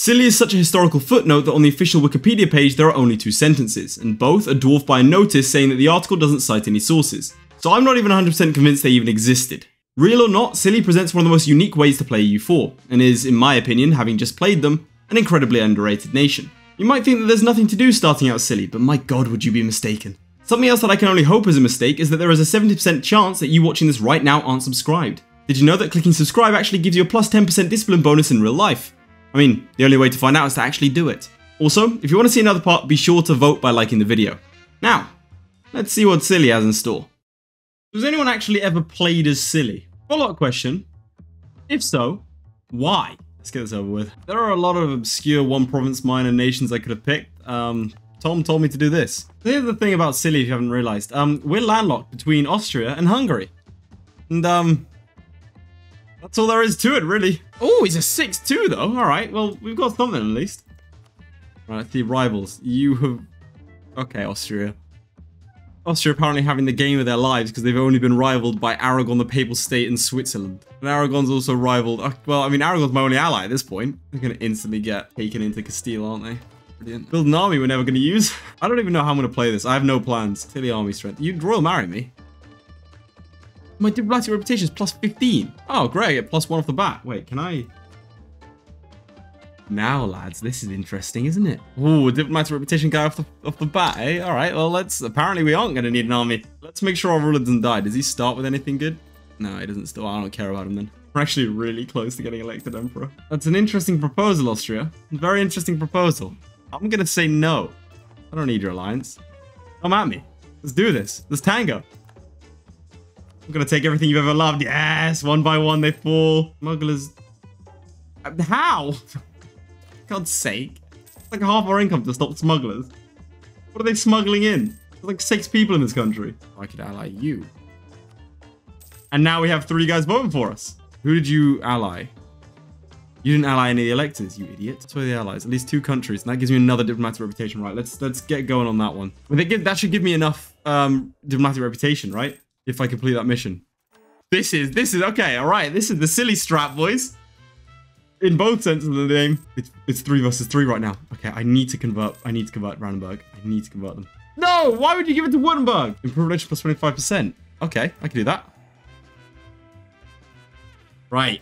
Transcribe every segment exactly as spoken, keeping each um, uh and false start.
Silly is such a historical footnote that on the official Wikipedia page there are only two sentences, and both are dwarfed by a notice saying that the article doesn't cite any sources, so I'm not even one hundred percent convinced they even existed. Real or not, Silly presents one of the most unique ways to play E U four, and is, in my opinion, having just played them, an incredibly underrated nation. You might think that there's nothing to do starting out Silly, but my god would you be mistaken. Something else that I can only hope is a mistake is that there is a seventy percent chance that you watching this right now aren't subscribed. Did you know that clicking subscribe actually gives you a plus ten percent discipline bonus in real life? I mean, the only way to find out is to actually do it. Also, if you want to see another part, be sure to vote by liking the video. Now, let's see what Silly has in store. Has anyone actually ever played as Silly? Follow-up question. If so, why? Let's get this over with. There are a lot of obscure one-province minor nations I could have picked. Um, Tom told me to do this. Here's the thing about Silly, if you haven't realized. Um, we're landlocked between Austria and Hungary. And, um... that's all there is to it, really. Oh, he's a six two, though. All right, well, we've got something, at least. All right, the rivals. You have... Okay, Austria. Austria apparently having the game of their lives because they've only been rivaled by Aragon, the Papal State, and Switzerland. And Aragon's also rivaled... Uh, well, I mean, Aragon's my only ally at this point. They're going to instantly get taken into Castile, aren't they? Brilliant. Build an army we're never going to use. I don't even know how I'm going to play this. I have no plans. Silly army strength. You'd royal marry me. My diplomatic reputation is plus fifteen. Oh, great. I get plus one off the bat. Wait, can I... Now, lads, this is interesting, isn't it? Ooh, diplomatic reputation guy off the, off the bat, eh? All right, well, let's... Apparently, we aren't going to need an army. Let's make sure our ruler doesn't die. Does he start with anything good? No, he doesn't start. I don't care about him, then. We're actually really close to getting elected emperor. That's an interesting proposal, Austria. Very interesting proposal. I'm going to say no. I don't need your alliance. Come at me. Let's do this. Let's tango. I'm going to take everything you've ever loved. Yes! One by one, they fall. Smugglers. How? For God's sake. It's like half our income to stop smugglers. What are they smuggling in? There's like six people in this country. I could ally you. And now we have three guys voting for us. Who did you ally? You didn't ally any of the electors, you idiot. That's where the allies. At least two countries. And that gives me another diplomatic reputation, right? Let's let's get going on that one. Well, they give, that should give me enough um, diplomatic reputation, right? If I complete that mission. This is, this is, okay, all right. This is the Silly strat, boys. In both senses of the name. It's, it's three versus three right now. Okay, I need to convert, I need to convert Brandenburg. I need to convert them. No, why would you give it to Wittenberg? Improve religion plus twenty-five percent. Okay, I can do that. Right.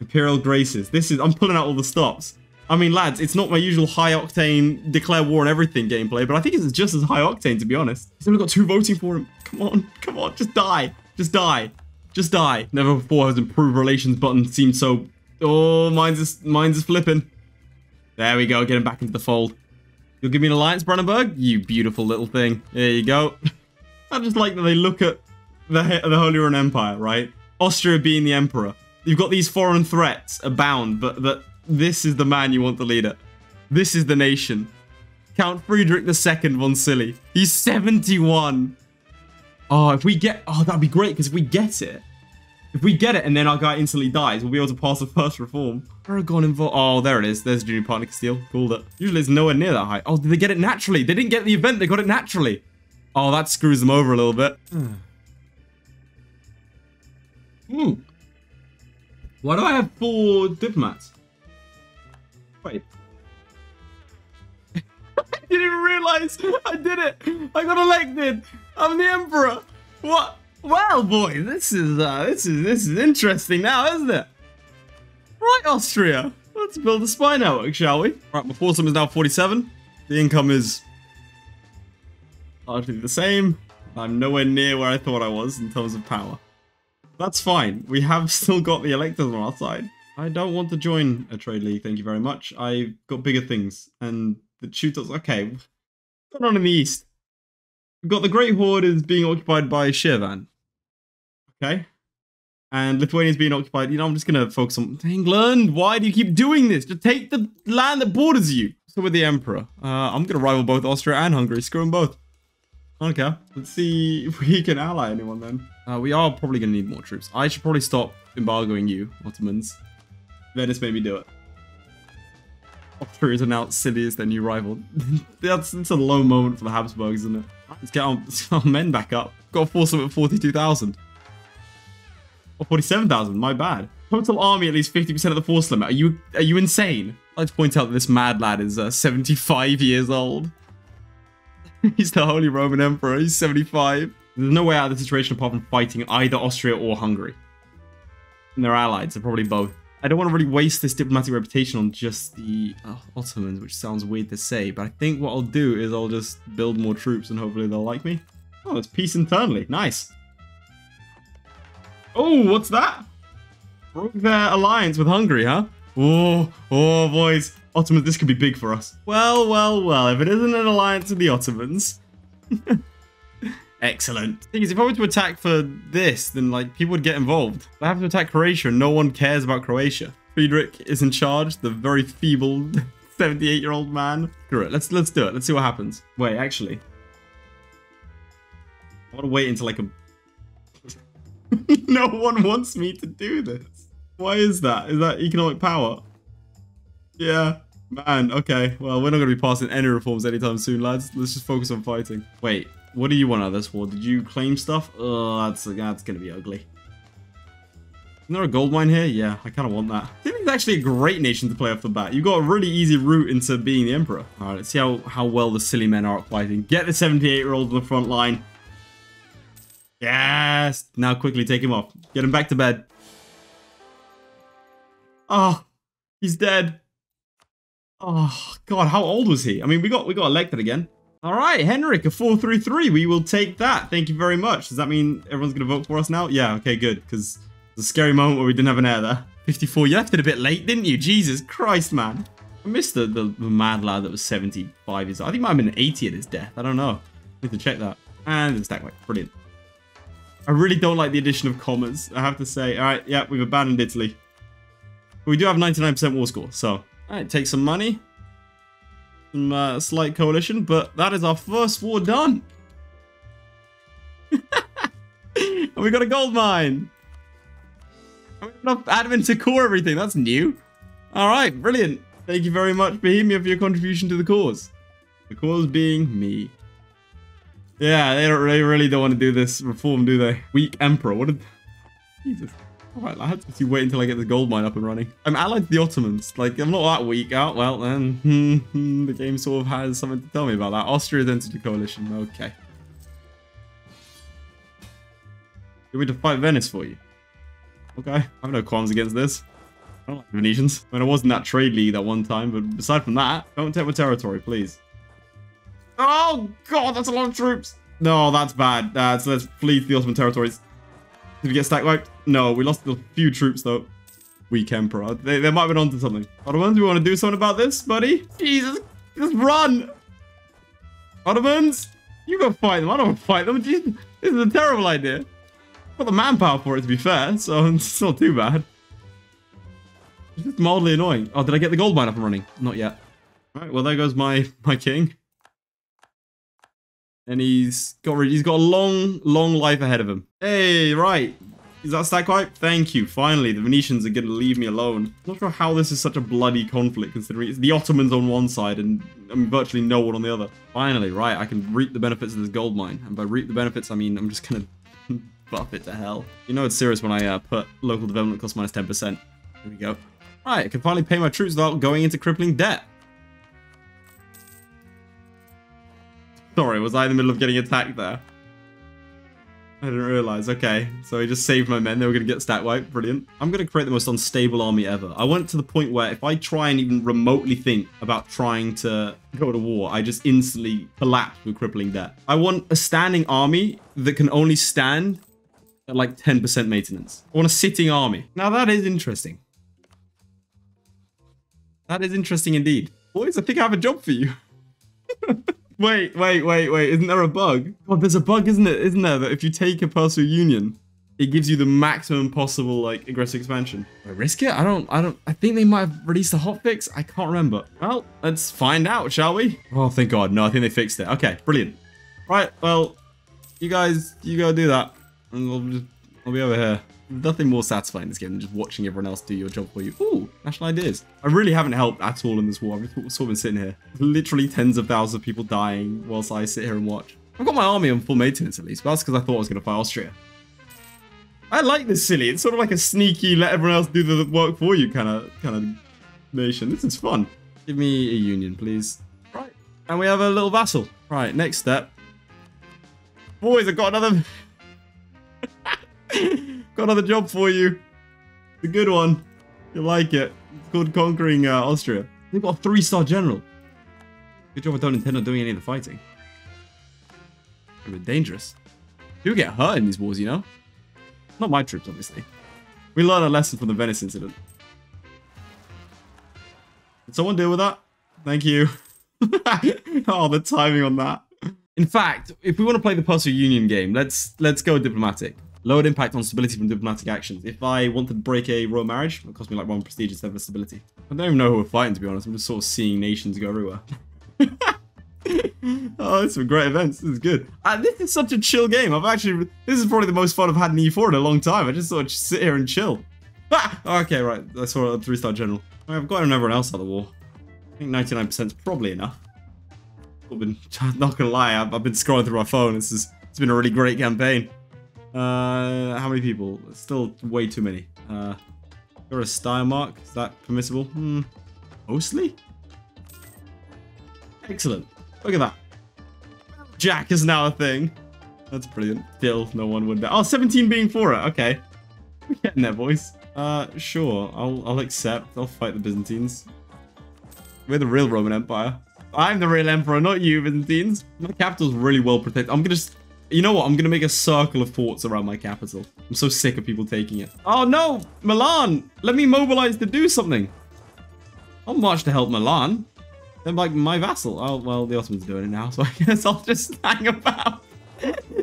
Imperial graces. This is, I'm pulling out all the stops. I mean, lads, it's not my usual high-octane declare war and everything gameplay, but I think it's just as high-octane, to be honest. He's only got two voting for him. Come on, come on, just die. Just die. Just die. Never before has improved relations button seemed so... Oh, mine's is, mine's is flipping. There we go, get him back into the fold. You'll give me an alliance, Brandenburg? You beautiful little thing. There you go. I just like that they look at the, the Holy Roman Empire, right? Austria being the emperor. You've got these foreign threats abound, but... but this is the man you want to lead it. This is the nation. Count Friedrich the Second von Silly. He's seventy-one. Oh, if we get... Oh, that'd be great, because if we get it... If we get it and then our guy instantly dies, we'll be able to pass the first reform. Aragon involved... Oh, there it is. There's junior partner Castile. Called it. Usually it's nowhere near that high. Oh, did they get it naturally? They didn't get the event. They got it naturally. Oh, that screws them over a little bit. Hmm. Why do I have four diplomats? Wait. I didn't even realize I did it. I got elected. I'm the emperor. What? Well, boy, this is uh, this is this is interesting now, isn't it? Right, Austria. Let's build a spy network, shall we? Right, my foursum is now forty-seven. The income is largely the same. I'm nowhere near where I thought I was in terms of power. That's fine. We have still got the electors on our side. I don't want to join a trade league, thank you very much. I've got bigger things. And the shooters, okay. What's going on in the east? We've got the Great Horde is being occupied by Shevan. Okay. And Lithuania is being occupied. You know, I'm just going to focus on... England, why do you keep doing this? Just take the land that borders you. So with the Emperor. Uh, I'm going to rival both Austria and Hungary. Screw them both. I don't care. Let's see if we can ally anyone then. Uh, we are probably going to need more troops. I should probably stop embargoing you, Ottomans. Venice made me do it. Austria is announced Silly as their new rival. that's, that's a low moment for the Habsburgs, isn't it? Let's get our, let's get our men back up. Got a foursum at forty-two thousand. Or forty-seven thousand, my bad. Total army at least fifty percent of the force limit. Are you are you insane? I'd like to point out that this mad lad is uh, seventy-five years old. He's the Holy Roman Emperor. He's seventy-five. There's no way out of the situation apart from fighting either Austria or Hungary. And their allies are probably both. I don't want to really waste this diplomatic reputation on just the uh, Ottomans, which sounds weird to say, but I think what I'll do is I'll just build more troops and hopefully they'll like me. Oh, it's peace internally. Nice. Oh, what's that? Broke their alliance with Hungary, huh? Oh, oh, boys. Ottomans, this could be big for us. Well, well, well, if it isn't an alliance with the Ottomans. Excellent. The thing is, if I were to attack for this, then, like, people would get involved. But I have to attack Croatia, and no one cares about Croatia. Friedrich is in charge, the very feeble seventy-eight-year-old man. Screw it. Let's, let's do it. Let's see what happens. Wait, actually. I want to wait until, like, a... No one wants me to do this. Why is that? Is that economic power? Yeah. Man, okay. Well, we're not going to be passing any reforms anytime soon, lads. Let's just focus on fighting. Wait. What do you want out of this war? Did you claim stuff? Oh, that's, that's going to be ugly. Isn't there a gold mine here? Yeah, I kind of want that. Italy's actually a great nation to play off the bat. You've got a really easy route into being the emperor. All right, let's see how, how well the silly men are at fighting. Get the seventy-eight-year-old on the front line. Yes! Now quickly take him off. Get him back to bed. Oh, he's dead. Oh, God, how old was he? I mean, we got we got elected again. All right, Henrik, a four three three. We will take that. Thank you very much. Does that mean everyone's going to vote for us now? Yeah, okay, good. Because it's a scary moment where we didn't have an heir there. fifty-four, you left it a bit late, didn't you? Jesus Christ, man. I missed the, the, the mad lad that was seventy-five years old. I think he might have been eighty at his death. I don't know. Need to check that. And it's that way. Brilliant. I really don't like the addition of commas, I have to say. All right, yeah, we've abandoned Italy. But we do have ninety-nine percent war score, so. All right, take some money. Some uh, slight coalition, but that is our first war done. And we got a gold mine. And we've got enough admin to core everything. That's new. All right, brilliant. Thank you very much, Bohemia, for your contribution to the cause. The cause being me. Yeah, they, don't, they really don't want to do this reform, do they? Weak emperor. What did... Jesus. All right, lads. Let's wait until I get the gold mine up and running. I'm allied to the Ottomans. Like, I'm not that weak. Oh, well, then. The game sort of has something to tell me about that. Austria has entered the coalition. Okay. You want me to fight Venice for you? Okay. I have no qualms against this. I don't like the Venetians. I mean, I was in that trade league that one time, but aside from that, don't take my territory, please. Oh, God, that's a lot of troops. No, that's bad. Uh, so let's flee to the Ottoman territories. Did we get stack wiped? No, we lost a few troops, though. Weak emperor. They, they might have been onto something. Ottomans, do we want to do something about this, buddy? Jesus, just run. Ottomans, you go fight them. I don't want to fight them. Jesus, this is a terrible idea. I've got the manpower for it, to be fair, so it's not too bad. It's just mildly annoying. Oh, did I get the gold mine up and running? Not yet. All right, well, there goes my, my king. And he's got he's got a long, long life ahead of him. Hey, right. Is that stack wipe? Thank you. Finally, the Venetians are going to leave me alone. I'm not sure how this is such a bloody conflict, considering it's the Ottomans on one side and I mean, virtually no one on the other. Finally, right, I can reap the benefits of this gold mine. And by reap the benefits, I mean I'm just going to buff it to hell. You know it's serious when I uh, put local development cost minus ten percent. Here we go. All right, I can finally pay my troops without going into crippling debt. Sorry, was I in the middle of getting attacked there? I didn't realize. Okay, so he just saved my men. They were going to get stat wiped. Brilliant. I'm going to create the most unstable army ever. I went to the point where if I try and even remotely think about trying to go to war, I just instantly collapse with crippling debt. I want a standing army that can only stand at like ten percent maintenance. I want a sitting army. Now that is interesting. That is interesting indeed. Boys, I think I have a job for you. Wait, wait, wait, wait. Isn't there a bug? Oh, there's a bug, isn't it? Isn't there? That if you take a personal union, it gives you the maximum possible, like, aggressive expansion. Do I risk it? I don't, I don't, I think they might have released a hotfix. I can't remember. Well, let's find out, shall we? Oh, thank God. No, I think they fixed it. Okay, brilliant. Right, well, you guys, you go do that. And I'll just, I'll be over here. Nothing more satisfying in this game than just watching everyone else do your job for you. Ooh, national ideas. I really haven't helped at all in this war. I've sort of been sitting here. Literally tens of thousands of people dying whilst I sit here and watch. I've got my army on full maintenance at least, but that's because I thought I was going to fight Austria. I like this Silly. It's sort of like a sneaky, let everyone else do the work for you kind of kind of nation. This is fun. Give me a union, please. Right. And we have a little vassal. Right, next step. Boys, I've got another... got another job for you. It's a good one. You'll like it. It's called conquering uh, Austria. They've got a three-star general. Good job I don't intend on doing any of the fighting. It's been dangerous. People get hurt in these wars, you know? Not my troops, obviously. We learned a lesson from the Venice incident. Did someone deal with that? Thank you. Oh, the timing on that. In fact, if we want to play the puzzle union game, let's let's go diplomatic. Lowered impact on stability from diplomatic actions. If I want to break a royal marriage, it'll cost me like one prestige instead of stability. I don't even know who we're fighting, to be honest. I'm just sort of seeing nations go everywhere. Oh, it's some great events. This is good. Uh, this is such a chill game. I've actually... This is probably the most fun I've had in E four in a long time. I just sort of just sit here and chill. Ah! Okay, right. I saw a three-star general. I mean, I've gotten everyone else out of the war. I think ninety-nine percent is probably enough. I've been... Not gonna lie, I've, I've been scrolling through my phone. This is... It's been a really great campaign. Uh, how many people? Still way too many. Uh, you're a Steiermark. Is that permissible? Hmm. Mostly? Excellent. Look at that. Jack is now a thing. That's brilliant. Still, no one would... Oh, seventeen being for it. Okay. We're getting there, boys. Uh, sure. I'll, I'll accept. I'll fight the Byzantines. We're the real Roman Empire. I'm the real emperor, not you, Byzantines. My capital's really well protected. I'm gonna just... You know what? I'm gonna make a circle of forts around my capital. I'm so sick of people taking it. Oh, no! Milan! Let me mobilize to do something. I'll march to help Milan. They're like my vassal. Oh, well, the Ottomans are doing it now, so I guess I'll just hang about.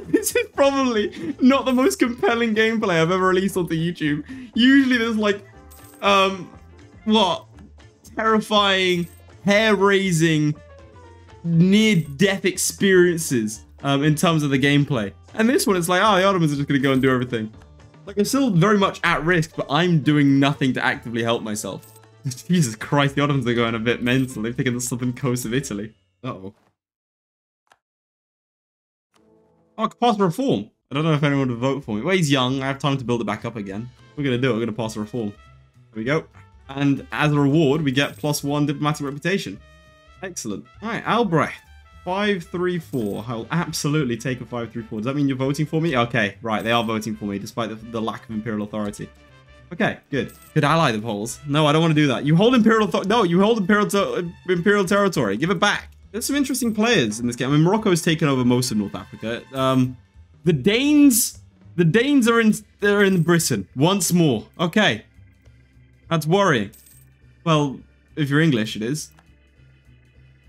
This is probably not the most compelling gameplay I've ever released onto YouTube. Usually there's like, um, what? Terrifying, hair-raising, near-death experiences um, in terms of the gameplay. And this one, it's like, oh, the Ottomans are just going to go and do everything. Like, I'm still very much at risk, but I'm doing nothing to actively help myself. Jesus Christ, the Ottomans are going a bit mental. They've taken the southern coast of Italy. Uh-oh. Oh, I can pass a reform. I don't know if anyone would vote for me. Well, he's young. I have time to build it back up again. We're going to do it. We're going to pass a reform. There we go. And as a reward, we get plus one diplomatic reputation. Excellent. All right, Albrecht. five three four. I'll absolutely take a five three four. Does that mean you're voting for me? Okay, right. They are voting for me, despite the, the lack of imperial authority. Okay, good. Could ally the Poles. No, I don't want to do that. You hold imperial... No, you hold imperial, ter imperial territory. Give it back. There's some interesting players in this game. I mean, Morocco's taken over most of North Africa. Um, the Danes... The Danes are in... They're in Britain. Once more. Okay. That's worrying. Well, if you're English, it is.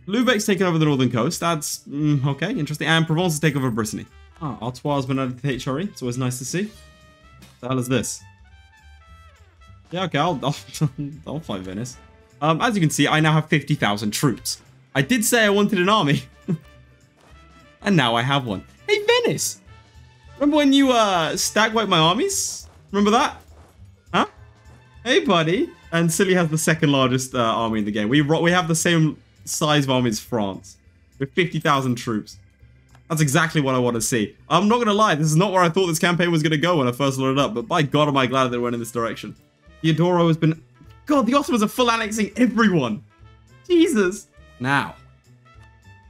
Lubeck's taken over the northern coast. That's... Mm, okay, interesting. And Provence has taken over Brittany. Ah, oh, Artois' been added to H R E. It's always nice to see. What the hell is this? Yeah, okay, I'll, I'll, I'll fight Venice. Um, as you can see, I now have fifty thousand troops. I did say I wanted an army. And now I have one. Hey, Venice! Remember when you, uh, stag-wiped my armies? Remember that? Huh? Hey, buddy. And Silly has the second largest uh, army in the game. We, we have the same size of army as France. With fifty thousand troops. That's exactly what I want to see. I'm not going to lie, this is not where I thought this campaign was going to go when I first loaded up. But by God, am I glad that it went in this direction. Theodoro has been... God, the Ottomans are full annexing everyone. Jesus. Now,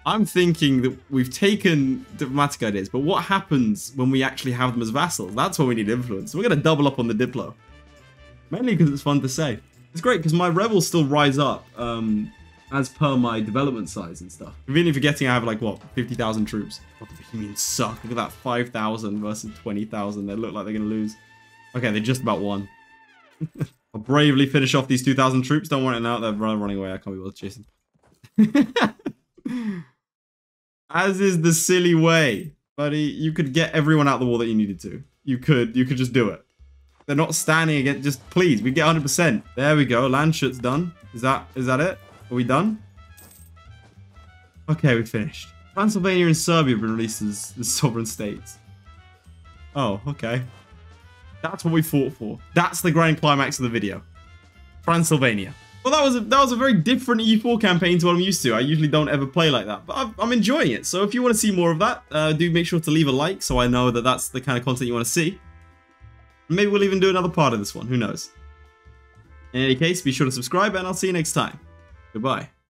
I'm thinking that we've taken diplomatic ideas, but what happens when we actually have them as vassals? That's where we need influence. We're going to double up on the diplo. Mainly because it's fun to say. It's great because my rebels still rise up um, as per my development size and stuff. Conveniently forgetting I have like, what, fifty thousand troops. What the Bohemians suck. Look at that, five thousand versus twenty thousand. They look like they're going to lose. Okay, they just about won. I'll bravely finish off these two thousand troops. Don't want it now. They're running away. I can't be worth chasing. As is the Silly way. Buddy, you could get everyone out of the war that you needed to. You could. You could just do it. They're not standing against... Just please. We get one hundred percent. There we go. Landshut's done. Is that is that it? Are we done? Okay, we finished. Transylvania and Serbia have been released as, as sovereign states. Oh, okay. That's what we fought for. That's the grand climax of the video. Transylvania. Well, that was a, that was a very different E four campaign to what I'm used to. I usually don't ever play like that, but I've, I'm enjoying it. So if you want to see more of that, uh, do make sure to leave a like so I know that that's the kind of content you want to see. Maybe we'll even do another part of this one, who knows. In any case, be sure to subscribe and I'll see you next time. Goodbye.